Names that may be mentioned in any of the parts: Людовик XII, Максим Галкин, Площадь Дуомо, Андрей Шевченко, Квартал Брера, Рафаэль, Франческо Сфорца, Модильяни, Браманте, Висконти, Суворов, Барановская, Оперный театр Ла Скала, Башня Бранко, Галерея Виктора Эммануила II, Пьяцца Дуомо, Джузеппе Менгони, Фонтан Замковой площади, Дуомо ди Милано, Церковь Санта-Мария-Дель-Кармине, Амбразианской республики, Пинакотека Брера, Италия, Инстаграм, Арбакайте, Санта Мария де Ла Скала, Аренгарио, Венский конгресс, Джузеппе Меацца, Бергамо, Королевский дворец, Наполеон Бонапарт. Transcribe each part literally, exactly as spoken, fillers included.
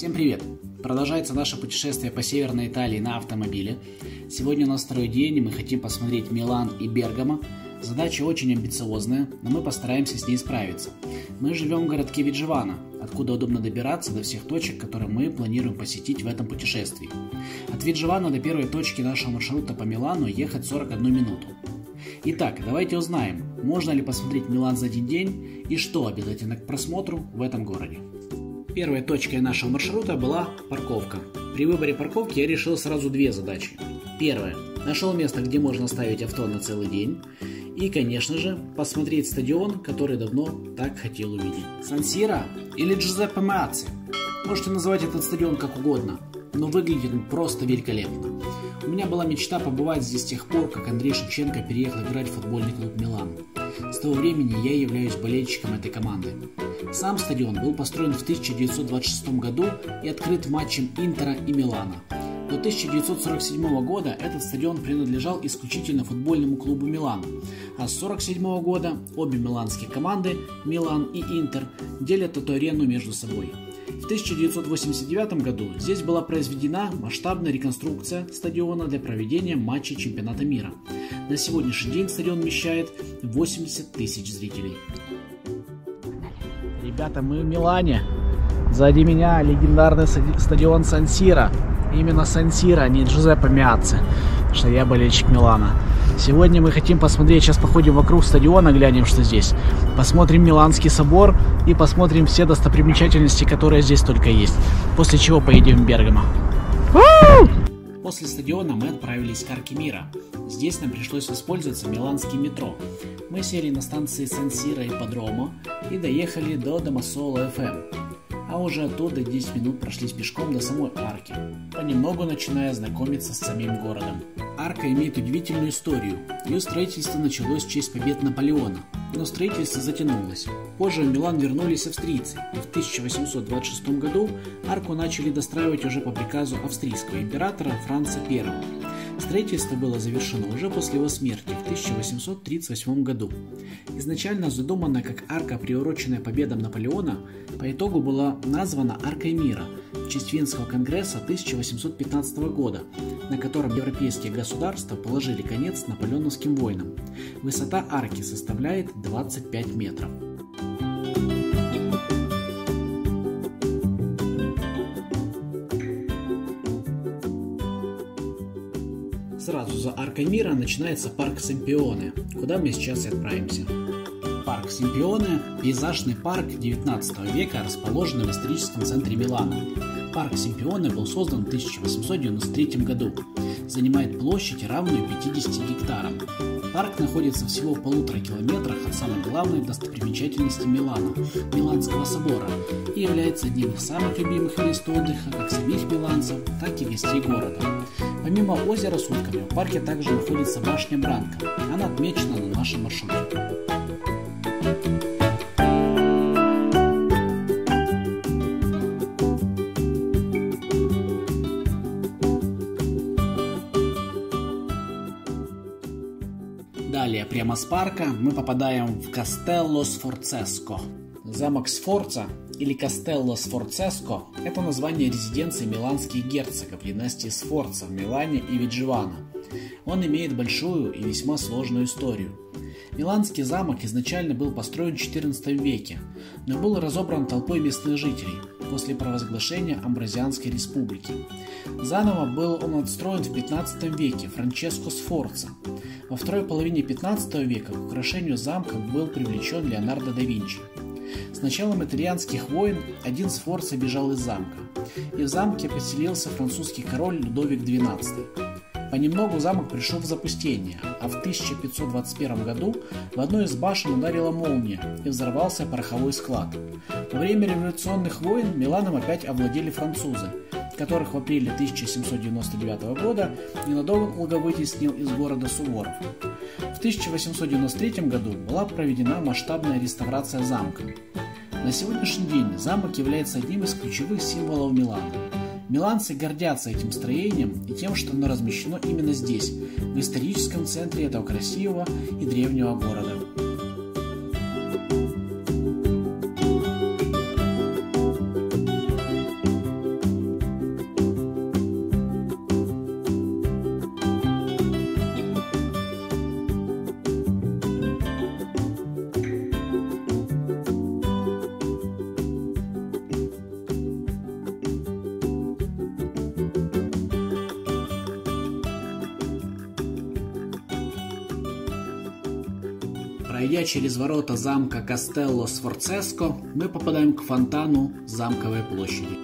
Всем привет! Продолжается наше путешествие по Северной Италии на автомобиле. Сегодня у нас второй день, и мы хотим посмотреть Милан и Бергамо. Задача очень амбициозная, но мы постараемся с ней справиться. Мы живем в городке Виджевано, откуда удобно добираться до всех точек, которые мы планируем посетить в этом путешествии. От Виджевано до первой точки нашего маршрута по Милану ехать сорок одну минуту. Итак, давайте узнаем, можно ли посмотреть Милан за один день и что обязательно к просмотру в этом городе. Первой точкой нашего маршрута была парковка. При выборе парковки я решил сразу две задачи. Первое. Нашел место, где можно ставить авто на целый день. И, конечно же, посмотреть стадион, который давно так хотел увидеть. Сан-Сиро или Джузеппе Меацца? Можете называть этот стадион как угодно, но выглядит он просто великолепно. У меня была мечта побывать здесь с тех пор, как Андрей Шевченко переехал играть в футбольный клуб «Милан». С того времени я являюсь болельщиком этой команды. Сам стадион был построен в тысяча девятьсот двадцать шестом году и открыт матчем Интера и Милана. До тысяча девятьсот сорок седьмого года этот стадион принадлежал исключительно футбольному клубу «Милан», а с тысяча девятьсот сорок седьмого года обе миланские команды «Милан» и «Интер» делят эту арену между собой. В тысяча девятьсот восемьдесят девятом году здесь была произведена масштабная реконструкция стадиона для проведения матчей чемпионата мира. На сегодняшний день стадион вмещает восемьдесят тысяч зрителей. Ребята, мы в Милане. Сзади меня легендарный стадион Сан-Сиро. Именно Сан-Сиро, а не Джузеппе Меацца, потому что я болельщик Милана. Сегодня мы хотим посмотреть, сейчас походим вокруг стадиона, глянем, что здесь. Посмотрим Миланский собор и посмотрим все достопримечательности, которые здесь только есть. После чего поедем в Бергамо. После стадиона мы отправились к Арке Мира. Здесь нам пришлось воспользоваться миланским метро. Мы сели на станции Сан-Сиро и Подромо и доехали до Домосола эф эм. А уже оттуда десять минут прошлись пешком до самой арки, понемногу начиная знакомиться с самим городом. Арка имеет удивительную историю. Ее строительство началось в честь побед Наполеона, но строительство затянулось. Позже в Милан вернулись австрийцы, и в тысяча восемьсот двадцать шестом году арку начали достраивать уже по приказу австрийского императора Франца Первого. Строительство было завершено уже после его смерти в тысяча восемьсот тридцать восьмом году. Изначально задуманная как арка, приуроченная победам Наполеона, по итогу была названа Аркой Мира в честь Венского конгресса тысяча восемьсот пятнадцатого года, на котором европейские государства положили конец наполеоновским войнам. Высота арки составляет двадцать пять метров. Сразу за Аркой Мира начинается парк Семпионе, куда мы сейчас и отправимся. Парк Семпионе – пейзажный парк девятнадцатого века, расположенный в историческом центре Милана. Парк Семпионе был создан в тысяча восемьсот девяносто третьем году, занимает площадь, равную пятидесяти гектарам. Парк находится всего в полутора километрах от самой главной достопримечательности Милана – Миланского собора, и является одним из самых любимых мест отдыха как самих миланцев, так и гостей города. Помимо озера с утками, в парке также находится башня Бранко. Она отмечена на нашем маршруте. Далее, прямо с парка, мы попадаем в Кастелло Сфорцеско. Замок Сфорца или Кастелло Сфорцеско – это название резиденции миланских герцогов династии Сфорца в Милане и Виджевано. Он имеет большую и весьма сложную историю. Миланский замок изначально был построен в четырнадцатом веке, но был разобран толпой местных жителей после провозглашения Амбразианской республики. Заново был он отстроен в пятнадцатом веке Франческо Сфорца. Во второй половине пятнадцатого века к украшению замка был привлечен Леонардо да Винчи. С началом итальянских войн один Сфорца бежал из замка, и в замке поселился французский король Людовик двенадцатый. Понемногу замок пришел в запустение, а в тысяча пятьсот двадцать первом году в одной из башен ударила молния и взорвался пороховой склад. Во время революционных войн Миланом опять овладели французы, которых в апреле тысяча семьсот девяносто девятого года ненадолго вытеснил из города Суворов. В тысяча восемьсот девяносто третьем году была проведена масштабная реставрация замка. На сегодняшний день замок является одним из ключевых символов Милана. Миланцы гордятся этим строением и тем, что оно размещено именно здесь, в историческом центре этого красивого и древнего города. Пройдя через ворота замка Кастелло Сфорцеско, мы попадаем к фонтану Замковой площади.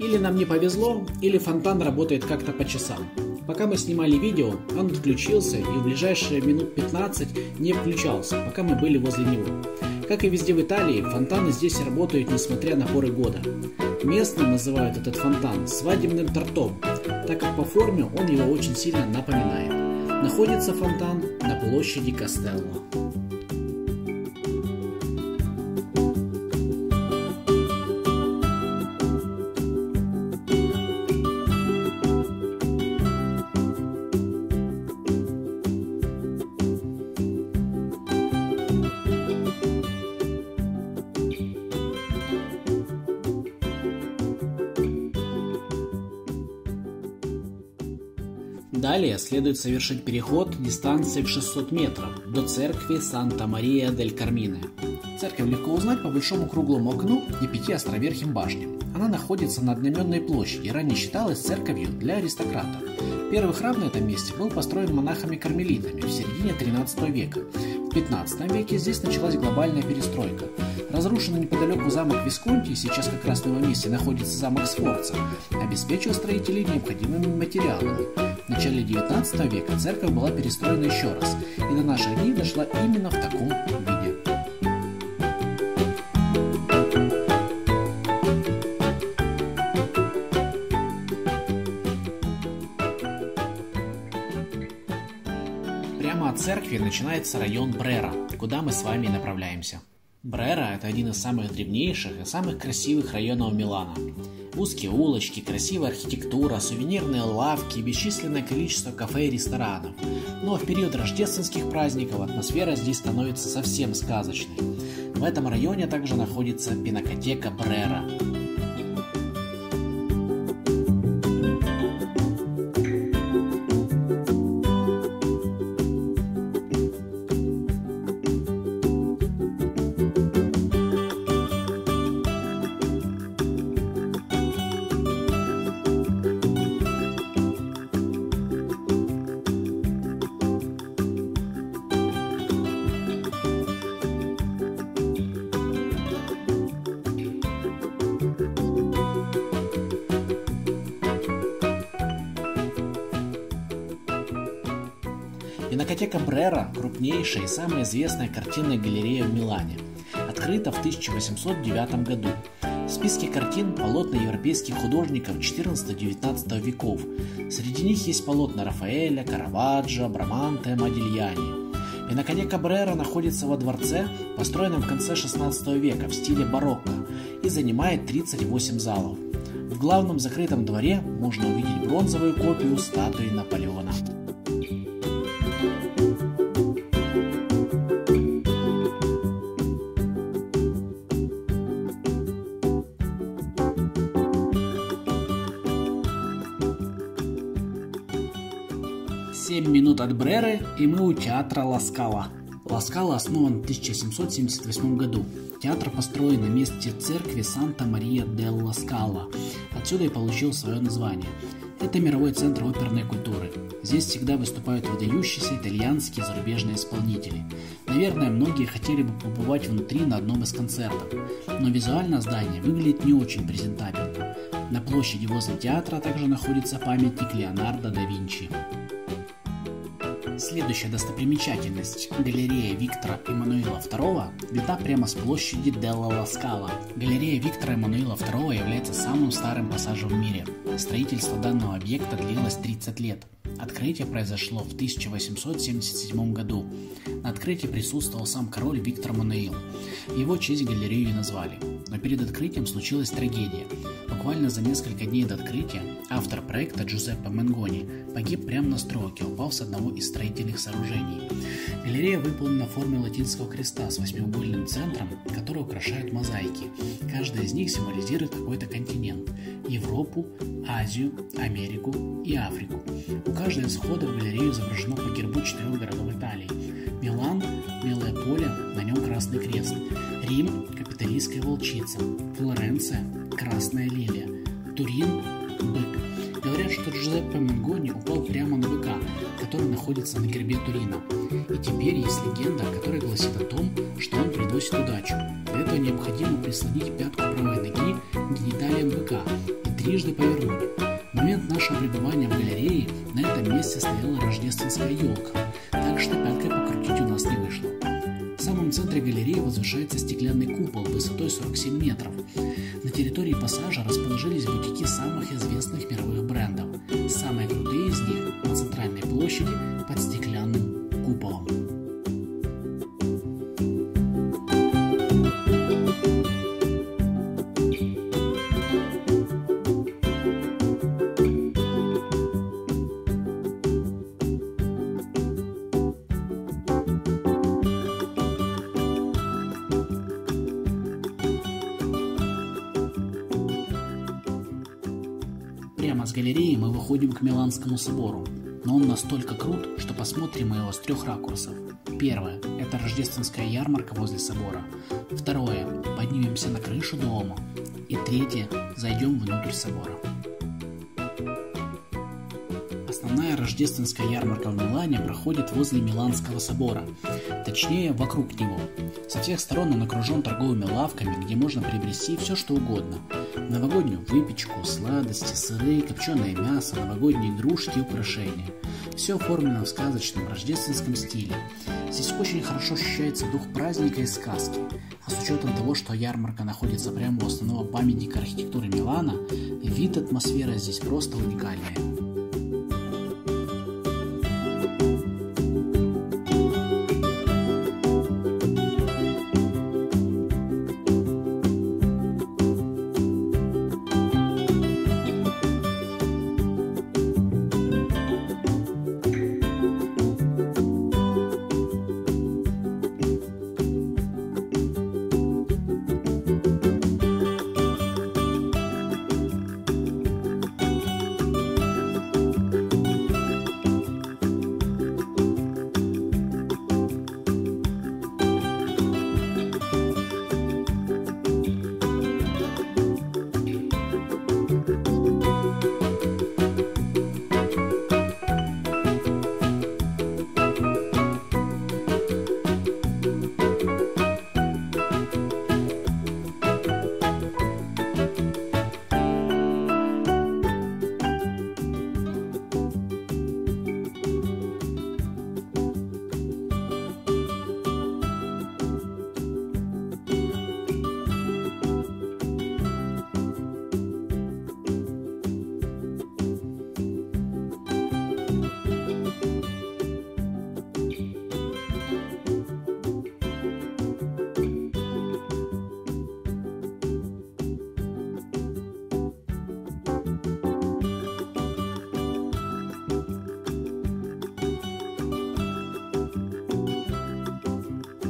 Или нам не повезло, или фонтан работает как-то по часам. Пока мы снимали видео, он отключился и в ближайшие минут пятнадцать не включался, пока мы были возле него. Как и везде в Италии, фонтаны здесь работают несмотря на поры года. Местные называют этот фонтан свадебным тортом, так как по форме он его очень сильно напоминает. Находится фонтан на площади Кастелло. Далее следует совершить переход дистанции в шестьсот метров до церкви Санта Мария-дель-Кармине. Церковь легко узнать по большому круглому окну и пяти островерхим башням. Она находится на одноименной площади и ранее считалась церковью для аристократов. Первый храм на этом месте был построен монахами-кармелитами в середине тринадцатого века. В пятнадцатом веке здесь началась глобальная перестройка. Разрушенный неподалеку замок Висконти, сейчас как раз в новом месте находится замок Сфорца, обеспечил строителей необходимыми материалами. В начале девятнадцатого века церковь была перестроена еще раз, и до наших дней дошла именно в таком виде. Прямо от церкви начинается район Брера, куда мы с вами и направляемся. Брера – это один из самых древнейших и самых красивых районов Милана. Узкие улочки, красивая архитектура, сувенирные лавки, бесчисленное количество кафе и ресторанов. Но в период рождественских праздников атмосфера здесь становится совсем сказочной. В этом районе также находится Пинакотека Брера. Пинакотека Брера – крупнейшая и самая известная картинная галерея в Милане. Открыта в тысяча восемьсот девятом году. В списке картин полотна европейских художников четырнадцатого-девятнадцатого веков. Среди них есть полотна Рафаэля, Караваджо, Браманте, Модильяни. Пинакотека Брера находится во дворце, построенном в конце шестнадцатого века в стиле барокко, и занимает тридцать восемь залов. В главном закрытом дворе можно увидеть бронзовую копию статуи Наполеона. семь минут от Бреры, и мы у театра Ла Скала. Ла Скала основан в тысяча семьсот семьдесят восьмом году. Театр построен на месте церкви Санта Мария де Ла Скала. Отсюда и получил свое название. Это мировой центр оперной культуры. Здесь всегда выступают выдающиеся итальянские зарубежные исполнители. Наверное, многие хотели бы побывать внутри на одном из концертов, но визуально здание выглядит не очень презентабельно. На площади возле театра также находится памятник Леонардо да Винчи. Следующая достопримечательность – галерея Виктора Эммануила второго видна прямо с площади Делла Ла Скала. Галерея Виктора Эммануила второго является самым старым пассажем в мире. Строительство данного объекта длилось тридцать лет. Открытие произошло в тысяча восемьсот семьдесят седьмом году. На открытии присутствовал сам король Виктор Эммануил. В его честь галерею и назвали. Но перед открытием случилась трагедия. Буквально за несколько дней до открытия автор проекта Джузеппе Менгони погиб прямо на стройке, упав с одного из строительных сооружений. Галерея выполнена в форме латинского креста с восьмиугольным центром, который украшают мозаики. Каждая из них символизирует какой-то континент – Европу, Азию, Америку и Африку. У каждого из входов в галерею изображено по гербу четырех городов Италии – Милан, белое поле, на нем красный крест, Рим, капитолийская волчица, Флоренция, красная лилия, Турин, бык. считают, что Джузеппе Менгони упал прямо на быка, который находится на гербе Турина. И теперь есть легенда, которая гласит о том, что он приносит удачу. Для этого необходимо прислонить пятку правой ноги к гениталиям быка и трижды повернуть. В момент нашего пребывания в галерее на этом месте стояла рождественская елка, так что пяткой покрутить у нас не вышло. В самом центре галереи возвышается стеклянный купол высотой сорок семь метров. На территории пассажа расположились бутики самых известных мировых брендов. Самые крутые из них на центральной площади под стеклянным куполом. Прямо с галереи мы выходим к Миланскому собору, но он настолько крут, что посмотрим его с трех ракурсов. Первое – это рождественская ярмарка возле собора. Второе – поднимемся на крышу дома. И третье – зайдем внутрь собора. Основная рождественская ярмарка в Милане проходит возле Миланского собора, точнее вокруг него. Со всех сторон он окружен торговыми лавками, где можно приобрести все что угодно. Новогоднюю выпечку, сладости, сыры, копченое мясо, новогодние игрушки и украшения. Все оформлено в сказочном рождественском стиле. Здесь очень хорошо ощущается дух праздника и сказки. А с учетом того, что ярмарка находится прямо у основного памятника архитектуры Милана, вид и атмосфера здесь просто уникальная.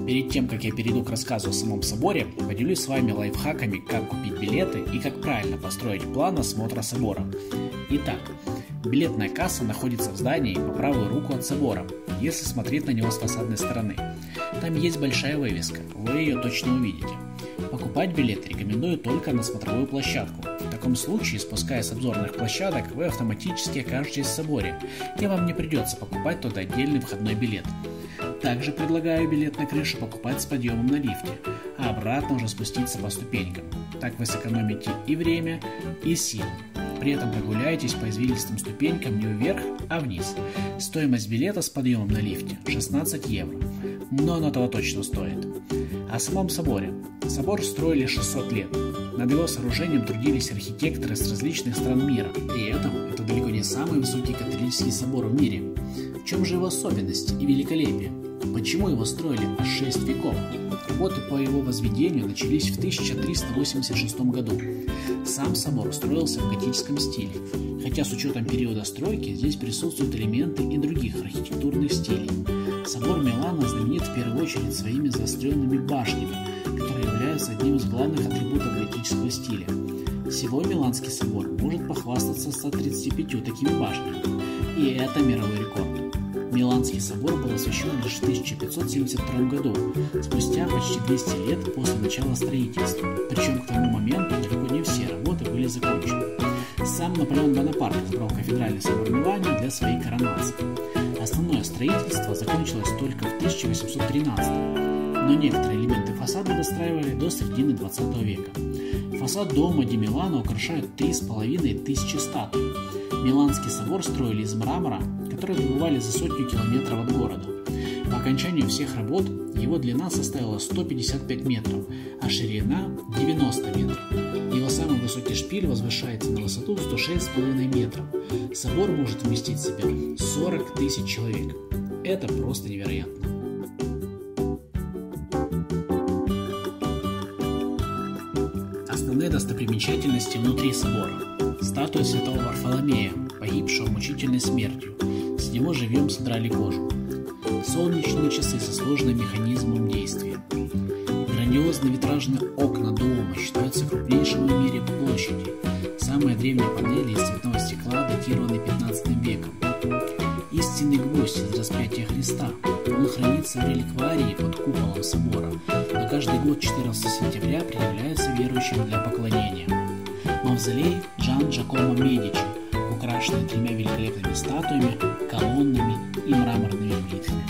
Перед тем, как я перейду к рассказу о самом соборе, поделюсь с вами лайфхаками, как купить билеты и как правильно построить план осмотра собора. Итак, билетная касса находится в здании по правую руку от собора, если смотреть на него с фасадной стороны. Там есть большая вывеска, вы ее точно увидите. Покупать билет рекомендую только на смотровую площадку. В таком случае, спускаясь с обзорных площадок, вы автоматически окажетесь в соборе, и вам не придется покупать туда отдельный входной билет. Также предлагаю билет на крышу покупать с подъемом на лифте, а обратно уже спуститься по ступенькам. Так вы сэкономите и время, и силы. При этом прогуляетесь по извилистым ступенькам не вверх, а вниз. Стоимость билета с подъемом на лифте шестнадцать евро, но оно того точно стоит. О самом соборе. Собор строили шестьсот лет. Над его сооружением трудились архитекторы с различных стран мира. При этом это далеко не самый высокий католический собор в мире. В чем же его особенность и великолепие? Почему его строили аж шесть веков? Работы по его возведению начались в тысяча триста восемьдесят шестом году. Сам собор строился в готическом стиле, хотя с учетом периода стройки здесь присутствуют элементы и других архитектурных стилей. Собор Милана знаменит в первую очередь своими заостренными башнями, которые являются одним из главных атрибутов готического стиля. Всего Миланский собор может похвастаться ста тридцатью пятью такими башнями, и это мировой рекорд. Миланский собор был освящен лишь в тысяча пятьсот семьдесят втором году, спустя почти двести лет после начала строительства, причем к тому моменту далеко не все работы были закончены. Сам Наполеон Бонапарт избрал кафедральное собор для своей коронации. Основное строительство закончилось только в тысяча восемьсот тринадцатом, но некоторые элементы фасада достраивали до середины двадцатого века. Фасад Дуомо ди Милано украшают три с половиной тысячи статуй. Миланский собор строили из мрамора, который добывали за сотню километров от города. По окончанию всех работ его длина составила сто пятьдесят пять метров, а ширина девяносто метров. Его самый высокий шпиль возвышается на высоту сто шесть с половиной метров. Собор может вместить в себя сорок тысяч человек. Это просто невероятно. Основные достопримечательности внутри собора. Статуя святого Варфоломея, погибшего мучительной смертью. С него живьем содрали кожу. Солнечные часы со сложным механизмом действия. Грандиозные витражные окна дома считаются крупнейшим в мире площади. Самые древние панели из цветного стекла датированы пятнадцатым веком. Истинный гвоздь из распятия Христа. Он хранится в реликварии под куполом собора, а каждый год четырнадцатого сентября предъявляется верующим для поклонения. Мавзолей Джан Джакомо Медичи, украшенный тремя великолепными статуями, колоннами и мраморными плитами.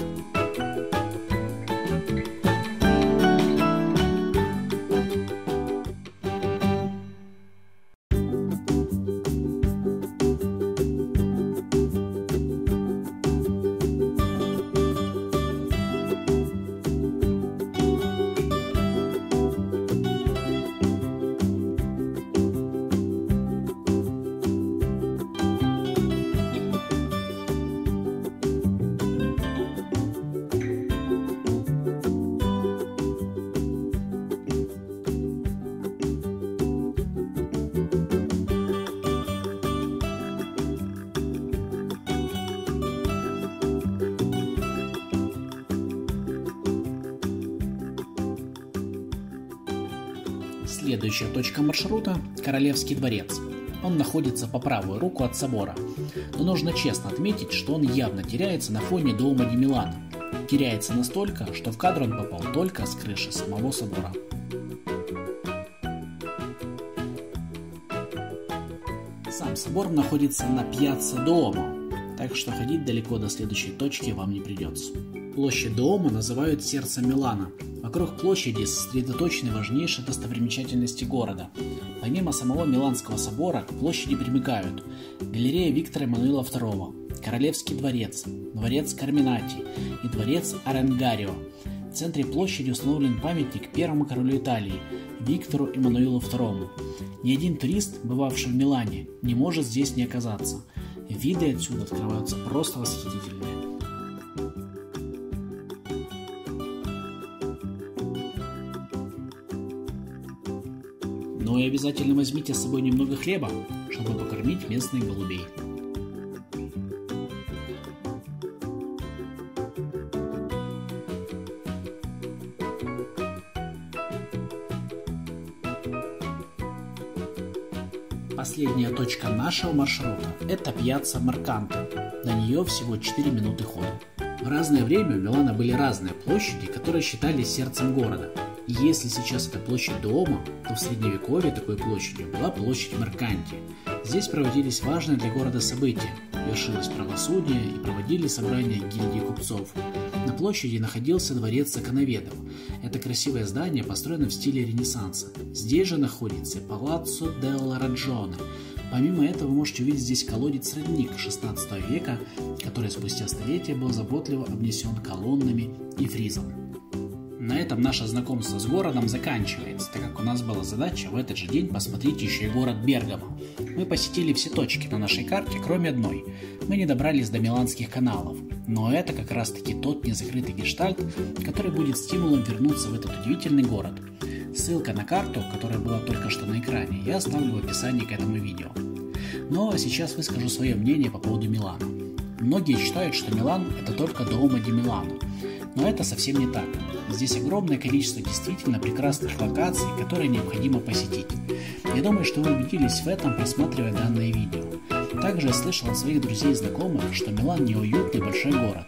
Следующая точка маршрута – Королевский дворец. Он находится по правую руку от собора, но нужно честно отметить, что он явно теряется на фоне Дуомо ди Милано. Теряется настолько, что в кадр он попал только с крыши самого собора. Сам собор находится на Пьяцца Дуомо, так что ходить далеко до следующей точки вам не придется. Площадь Дуомо называют сердцем Милана. Вокруг площади сосредоточены важнейшие достопримечательности города. Помимо самого Миланского собора, к площади примыкают Галерея Виктора Эммануила второго, Королевский дворец, дворец Карминати и дворец Аренгарио. В центре площади установлен памятник первому королю Италии, Виктору Эммануилу второму. Ни один турист, бывавший в Милане, не может здесь не оказаться. Виды отсюда открываются просто восхитительные. Но и обязательно возьмите с собой немного хлеба, чтобы покормить местных голубей. Последняя точка нашего маршрута – это Пьяцца Марканте. До нее всего четыре минуты хода. В разное время у Милана были разные площади, которые считались сердцем города. И если сейчас это площадь Дуомо, то в средневековье такой площадью была площадь Мерканти. Здесь проводились важные для города события, вершилось правосудие и проводили собрания гильдии купцов. На площади находился дворец законоведов. Это красивое здание построено в стиле Ренессанса. Здесь же находится Палаццо делла Раджоне. Помимо этого вы можете увидеть здесь колодец-родник шестнадцатого века, который спустя столетия был заботливо обнесен колоннами и фризом. На этом наше знакомство с городом заканчивается, так как у нас была задача в этот же день посмотреть еще и город Бергамо. Мы посетили все точки на нашей карте, кроме одной. Мы не добрались до Миланских каналов, но это как раз таки тот незакрытый гештальт, который будет стимулом вернуться в этот удивительный город. Ссылка на карту, которая была только что на экране, я оставлю в описании к этому видео. Ну а сейчас выскажу свое мнение по поводу Милана. Многие считают, что Милан это только Дуомо ди Милано. Но это совсем не так. Здесь огромное количество действительно прекрасных локаций, которые необходимо посетить. Я думаю, что вы убедились в этом, просматривая данное видео. Также я слышал от своих друзей и знакомых, что Милан неуютный большой город.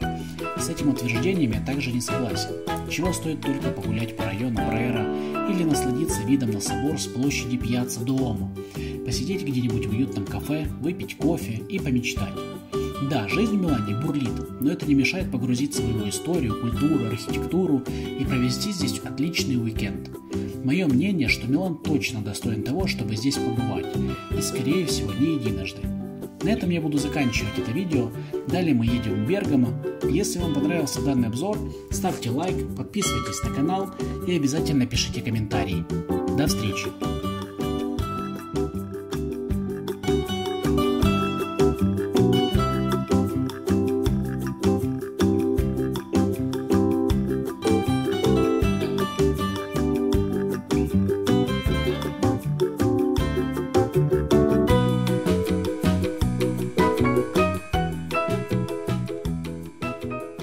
С этим утверждением я также не согласен, чего стоит только погулять по району Брера или насладиться видом на собор с площади Пьяцца Дуомо, посидеть где-нибудь в уютном кафе, выпить кофе и помечтать. Да, жизнь в Милане бурлит, но это не мешает погрузиться в его историю, культуру, архитектуру и провести здесь отличный уикенд. Мое мнение, что Милан точно достоин того, чтобы здесь побывать, и скорее всего не единожды. На этом я буду заканчивать это видео, далее мы едем в Бергамо. Если вам понравился данный обзор, ставьте лайк, подписывайтесь на канал и обязательно пишите комментарии. До встречи!